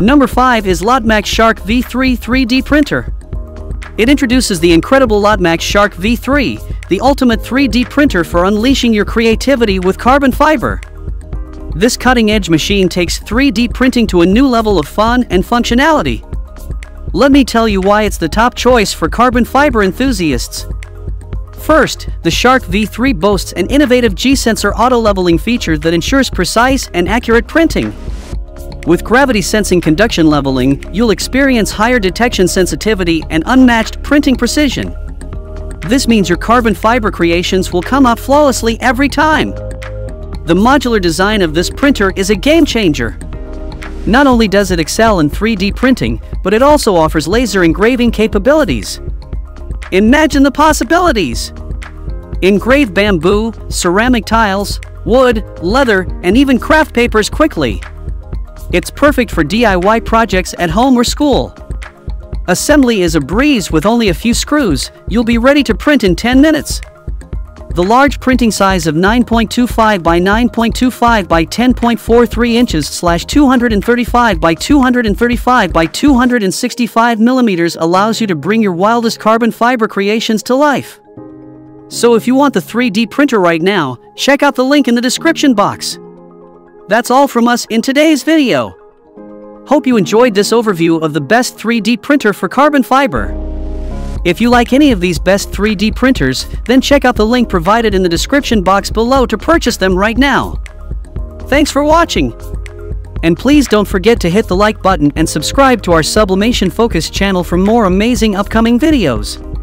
Number 5 is LOTMAXX Shark V3 3D Printer. It introduces the incredible LOTMAXX Shark V3, the ultimate 3D printer for unleashing your creativity with carbon fiber. This cutting-edge machine takes 3D printing to a new level of fun and functionality. Let me tell you why it's the top choice for carbon fiber enthusiasts. First, the Shark V3 boasts an innovative G-sensor auto-leveling feature that ensures precise and accurate printing. With gravity-sensing conduction leveling, you'll experience higher detection sensitivity and unmatched printing precision. This means your carbon fiber creations will come out flawlessly every time. The modular design of this printer is a game-changer. Not only does it excel in 3D printing, but it also offers laser engraving capabilities. Imagine the possibilities! Engrave bamboo, ceramic tiles, wood, leather, and even craft papers quickly. It's perfect for DIY projects at home or school. Assembly is a breeze with only a few screws, you'll be ready to print in 10 minutes. The large printing size of 9.25 by 9.25 by 10.43 inches / 235 by 235 by 265 millimeters allows you to bring your wildest carbon fiber creations to life. So if you want the 3D printer right now, check out the link in the description box. That's all from us in today's video. Hope you enjoyed this overview of the best 3D printer for carbon fiber. If you like any of these best 3D printers, then check out the link provided in the description box below to purchase them right now. Thanks for watching. And please don't forget to hit the like button and subscribe to our sublimation focused channel for more amazing upcoming videos.